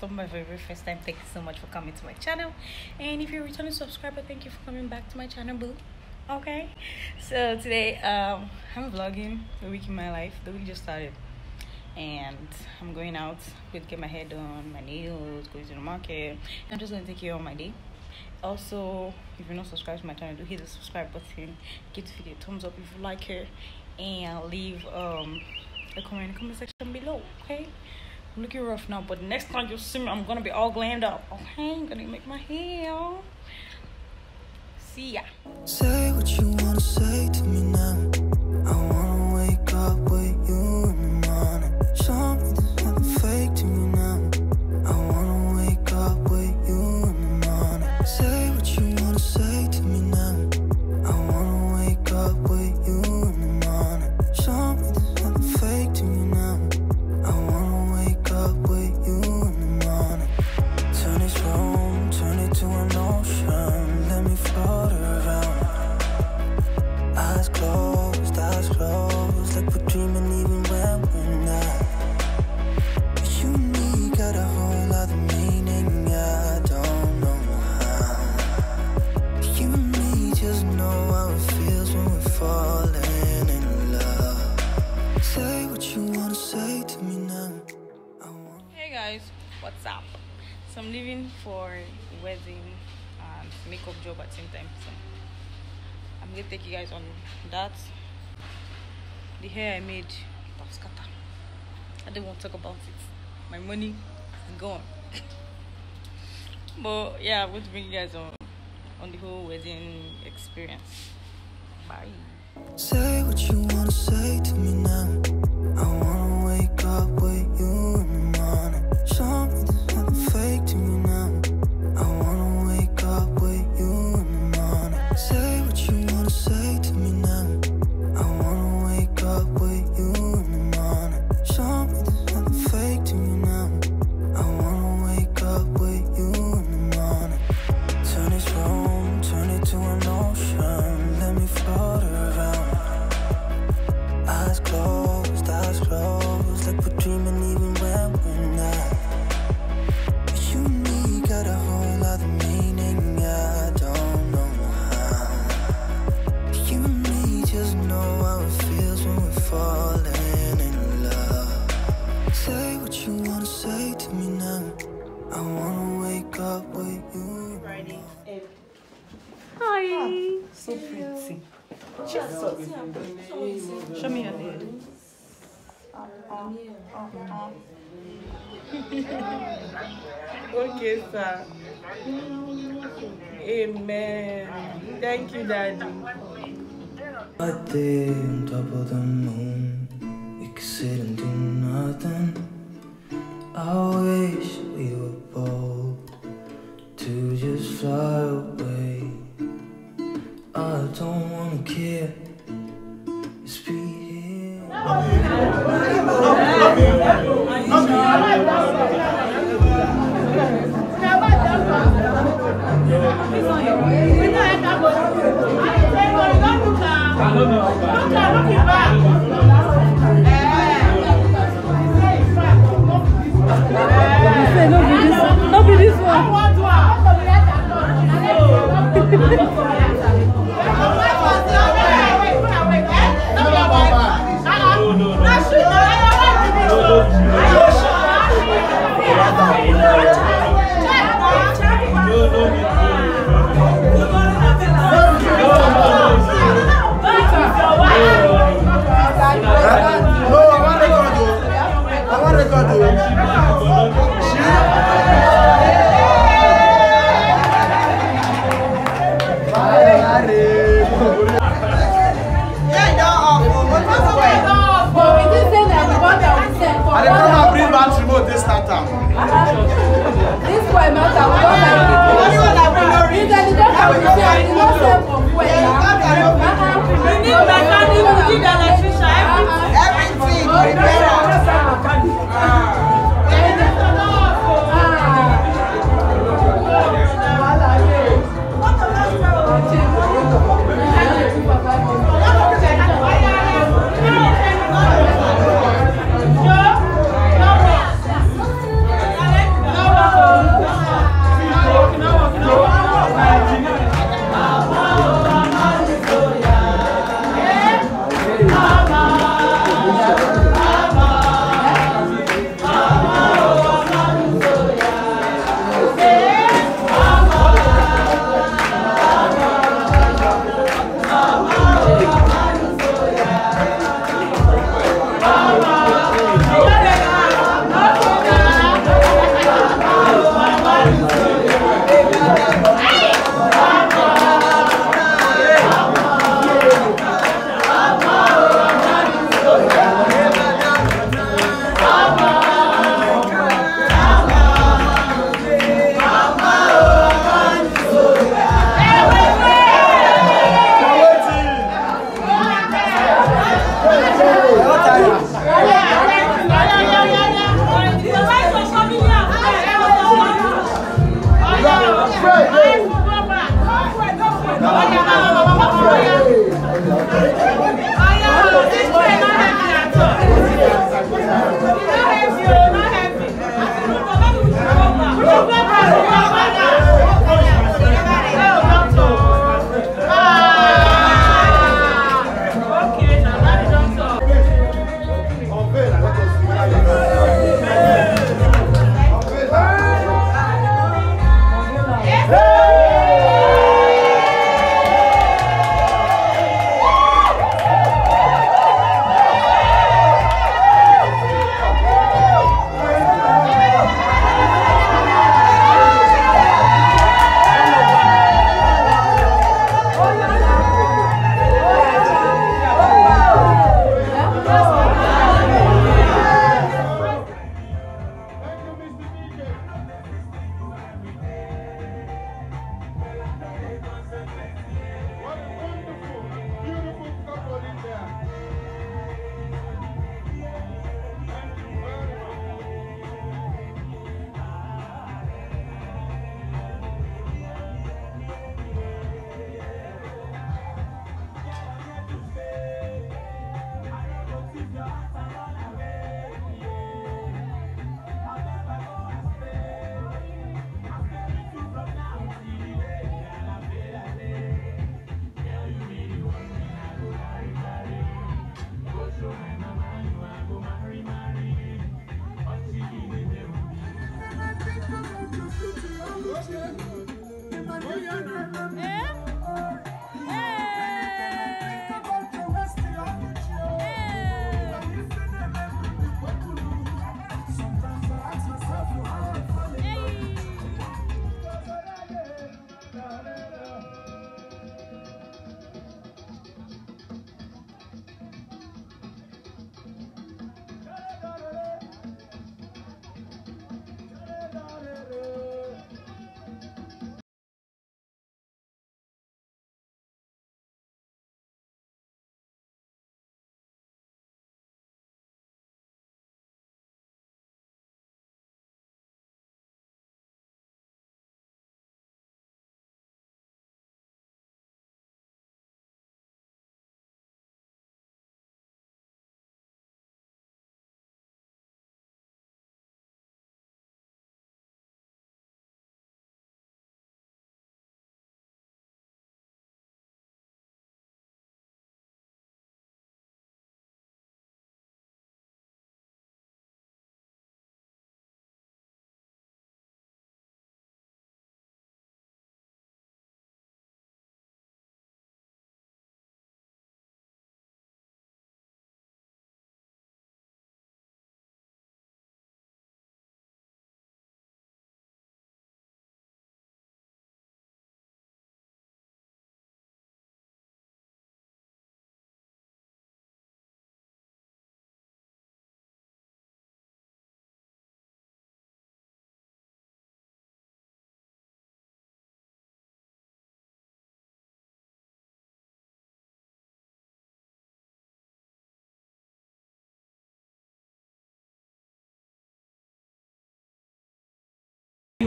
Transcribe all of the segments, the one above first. for my very first time, thank you so much for coming to my channel. And if you're a returning subscriber, thank you for coming back to my channel, boo. Okay, so today I'm vlogging the week in my life. The week just started and I'm going out, going to get my hair done, my nails, going to the market. I'm just going to take care of my day. Also, if you're not subscribed to my channel, do hit the subscribe button, give the video a thumbs up if you like it, and leave a comment in the comment section below. Okay, I'm looking rough now, but next time you'll see me, I'm gonna be all glammed up. Okay, I'm gonna make my hair. See ya. Say what you wanna say to me now. I wanna wake up with you in the morning. Show me this nothing fake to me now. I wanna wake up with you in the morning. Say what you wanna say to me now. I wanna wake up with you in the morning. Show me this nothing fake to me now. I wanna wake up with you in the morning. Turn this room, turn it to an ocean. Let me float around. Eyes closed, like we're dreaming even when we're not. But you and me got a whole other meaning, yeah, I don't know how. You and me just know how it feels when we're falling in love. Say what you wanna say to me now. Hey guys, what's up? So I'm leaving for a wedding and makeup job at the same time, so I'm gonna take you guys on that. The hair I made, I didn't want to talk about it. My money is gone. But yeah, I'm going to bring you guys on the whole wedding experience. Bye. Say what you wanna say to me now. I wanna wake up with you in the morning. Show me there's nothing fake to me now. I wanna wake up with you in the morning. Say what you wanna say to me now. I wanna wake up with you in the morning. Show me there's nothing fake to me now. I wanna wake up with you in the morning. Turn this room, turn it to an ocean. Let me float around. Eyes closed, like we're dreaming even when we're not. But you and me got a whole other meaning, yeah, I don't know how. You and me just know how it feels when we're falling in love. Say what you wanna say to me now. I wanna wake up with you. Friday. Hi. Oh, so pretty. Jesus. Show me your head. Okay, sir. Amen. Thank you, Daddy. A day on top of the moon. We could sit and do nothing. I wish we were bold to just fly away. I don't wanna care. Just be here. No,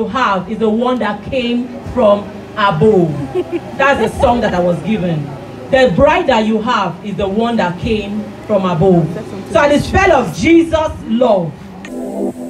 you have is the one that came from above. That's the song that I was given. The bride that you have is the one that came from above. So I the spell of Jesus' love.